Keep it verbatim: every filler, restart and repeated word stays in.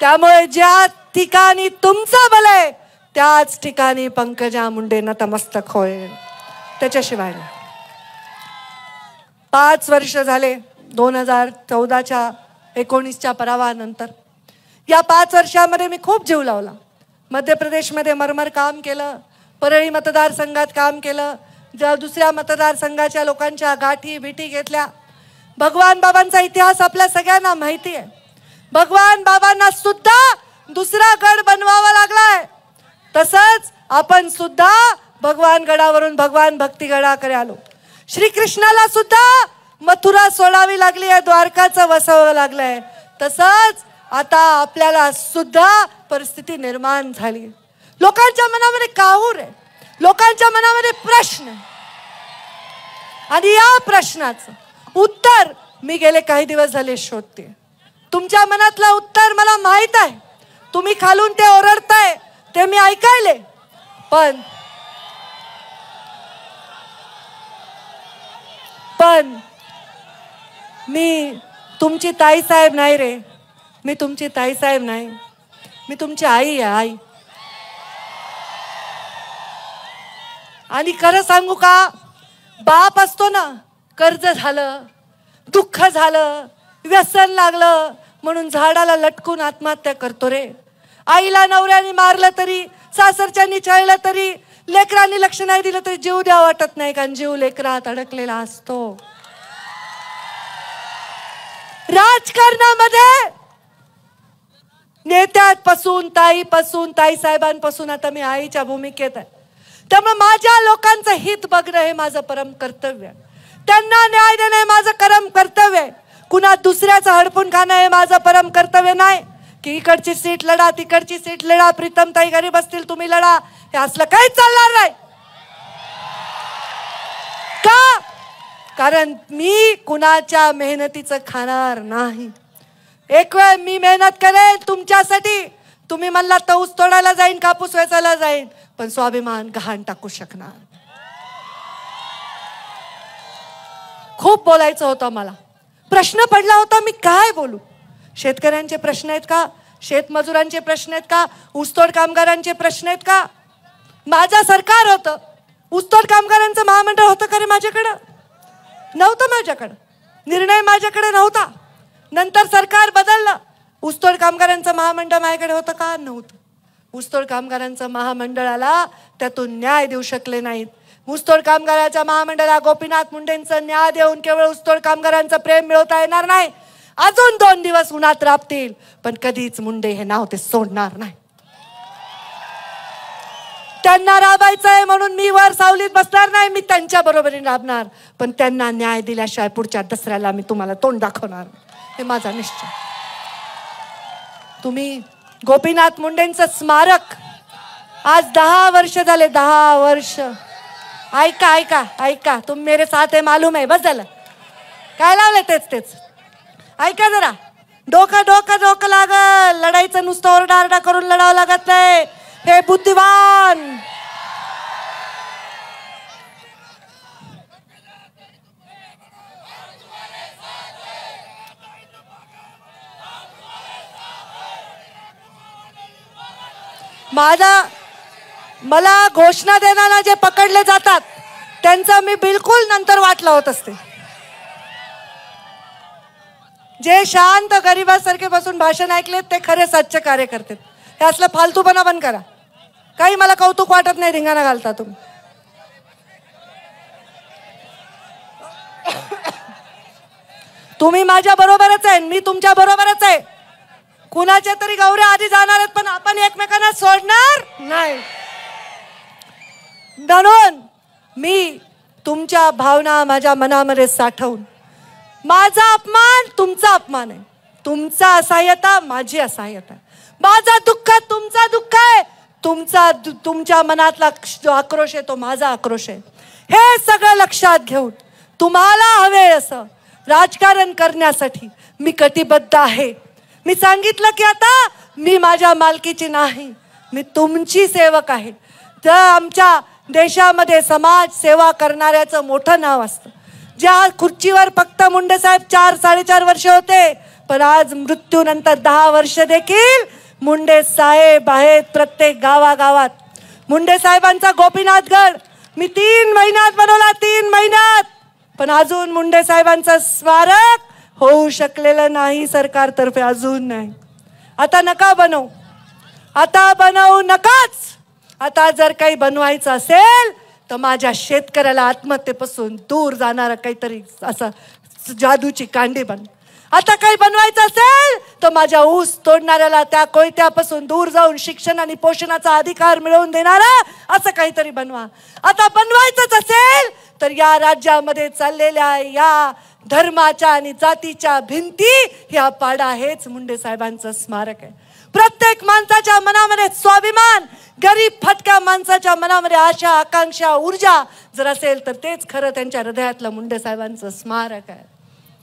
त्यामुळे ज्या ठिकाणी तुमचा बल आहे त्याच ठिकाणी पंकजा मुंडे नतमस्तक होईल। त्याच्याशिवाय पाच वर्ष झाले दोन हजार चौदाच्या एकोणीसच्या परावानंतर या पाच वर्षांमध्ये मी खूप जीव लावला। मध्य प्रदेशमध्ये मरमर काम केलं, परळी मतदारसंघात काम केलं, ज्या दुसऱ्या मतदारसंघाच्या लोकांच्या गाठी भेटी घेतल्या। भगवान बाबांचा इतिहास आपल्या सगळ्यांना माहिती आहे। भगवान बाबांना सुद्धा दुसरा गड बनवावा लागलाय, तसंच आपण सुद्धा भगवान गडावरून भगवान भक्ती गडाकडे आलो। श्रीकृष्णाला सुद्धा मथुरा सोडावी लागली आहे, द्वारकाचं वसावं लागलंय, तसंच आता आपल्याला सुद्धा परिस्थिती निर्माण झाली। लोकांच्या मनामध्ये काहूर आहे, लोकांच्या मनामध्ये प्रश्न आहे आणि या प्रश्नाचं उत्तर मी गेले काही दिवस झाले शोधते। तुमच्या मनातलं उत्तर मला माहित आहे, तुम्ही खालून ते ओरडताय ते मी ऐकायले, पण पण मी तुमची ताई साहेब नाही रे, मी तुमची ताई साहेब नाही, मी तुमची आई आहे, आई। आणि खरं सांगू का, बाप असतो ना, कर्ज झालं, दुःख झालं, व्यसन लागलं म्हणून झाडाला लटकून आत्महत्या करतो रे। आईला नवऱ्याने मारलं तरी, सासरच्यांनी छळलं तरी, लेकरांनी लक्ष नाही दिलं तरी जीव द्या वाटत नाही, कारण जीव लेकरात अडकलेला असतो। राजकारणामध्ये नेत्यापासून ताईपासून ताई साहेबांपासून आता मी आईच्या भूमिकेत आहे, त्यामुळे माझ्या लोकांचं हित बघणं हे माझं परम कर्तव्य आहे। त्यांना न्याय देणं हे माझं परम कर्तव्य आहे। कुणा दुसऱ्याचं हडपून खाणं हे माझं परम कर्तव्य नाही की इकडची सीट लढा तिकडची सीट लढा, प्रीतम ताई घरी बसतील तुम्ही लढा, हे असलं काहीच चालणार नाही। का कारण मी कुणाच्या मेहनतीचं खाणार नाही। एक वेळ मी मेहनत करेन तुमच्यासाठी, तुम्ही मला तऊस तोडायला जाईन, कापूस वेचायला जाईन, पण स्वाभिमान गहाण टाकू शकणार। खूप बोलायचं होतं मला, प्रश्न पडला होता मी काय बोलू। शेतकऱ्यांचे प्रश्न आहेत का, शेतमजुरांचे प्रश्न आहेत का, ऊसतोड कामगारांचे प्रश्न आहेत का? माझं सरकार होतं, ऊसतोड कामगारांचं महामंडळ होतं का रे? माझ्याकडं नव्हतं, माझ्याकडं निर्णय माझ्याकडे नव्हता। नंतर सरकार बदललं, ऊसतोड कामगारांचं महामंडळ माझ्याकडे होतं का? नव्हतं। ऊसतोड कामगारांचं महामंडळाला त्यातून न्याय देऊ शकले नाहीत। ऊसतोड कामगाराच्या महामंडळाला गोपीनाथ मुंडेंचं न्याय देऊन केवळ ऊसतोड कामगारांचं प्रेम मिळवता येणार नाही। अजून दोन दिवस उन्हात राबतील, पण कधीच मुंडे हे नाव ते सोडणार नाही। त्यांना राबायचंय म्हणून मी वर सावलीत बसणार नाही, मी त्यांच्या बरोबरीने राबणार, पण त्यांना न्याय दिल्याशिवाय पुढच्या दसऱ्याला मी तुम्हाला तोंड दाखवणार, हे माझा निश्चय। तुम्ही गोपीनाथ मुंडेंचं स्मारक आज दहा वर्ष झाले, दहा वर्ष ऐका ऐका ऐका, तुम मेरे साथ है मालूम है, बस झालं काय लावलं तेच तेच ऐका जरा। डोकं डोकं डोकं लागल, लढाईचं नुसतं ओरडा आरडा करून लढावं लागत नाही। हे बुद्धिमान माझा मला घोषणा देताना जे पकडले जातात त्यांचं मी बिलकुल नंतर वाट लावत असते। जे शांत गरीबासारखे बसून भाषण ऐकलेत ते खरे सच्चे कार्य करतात। हे असलं फालतूपणा बंद करा, काही मला कौतुक वाटत नाही, धिंगाणा घालता तुम्ही। तुम्ही माझ्या बरोबरच आहे, मी तुमच्या बरोबरच आहे। कुणाच्या तरी गौऱ्या आधी जाणार आहेत, पण आपण एकमेकांना सोडणार नाही। म्हणून मी तुमच्या भावना माझ्या मनामध्ये साठवून, माझा अपमान तुमचा अपमान आहे, तुमचा असहाय्यता माझी असहाय्यता, माझा दुःख तुमचा दुःख आहे, तुमचा तुमच्या मनातला जो आक्रोश आहे तो माझा आक्रोश आहे। हे सगळं लक्षात घेऊन तुम्हाला हवे असं राजकारण करण्यासाठी मी कटिबद्ध आहे। मी सांगितलं की आता मी माझ्या मालकीची नाही, मी तुमची सेवक आहे। तर आमच्या देशामध्ये समाज सेवा करणाऱ्याचं मोठं नाव असतं। ज्या खुर्चीवर फक्त मुंडे साहेब चार साडेचार वर्ष होते, पण आज मृत्यूनंतर दहा वर्ष देखील मुंडे साहेब आहेत प्रत्येक गावागावात. मुंडे साहेबांचा गोपीनाथगड मी तीन महिन्यात बनवला, तीन महिन्यात. पण अजून मुंडे साहेबांचा स्मारक होऊ शकलेलं नाही सरकारतर्फे, अजून नाही. आता नका बनवू, आता बनवू नकाच. आता जर काही बनवायचं असेल तर माझ्या शेतकऱ्याला आत्महत्येपासून दूर जाणारा काहीतरी असा जादूची कांडी बन. आता काही बनवायचं असेल तर माझ्या ऊस तोडणाऱ्याला त्या कोयत्यापासून दूर जाऊन शिक्षण आणि पोषणाचा अधिकार मिळवून देणारा असं काहीतरी बनवा. आता बनवायचंच असेल तर या राज्यामध्ये चाललेल्या या धर्माच्या आणि जातीच्या भिंती ह्या पाडा हेच मुंडे साहेबांचं स्मारक आहे. प्रत्येक माणसाच्या मनामध्ये स्वाभिमान, गरीब फटका माणसाच्या मनामध्ये आशा, आकांक्षा, ऊर्जा जर असेल तर तेच खरं त्यांच्या हृदयातलं मुंडे साहेबांचं स्मारक आहे.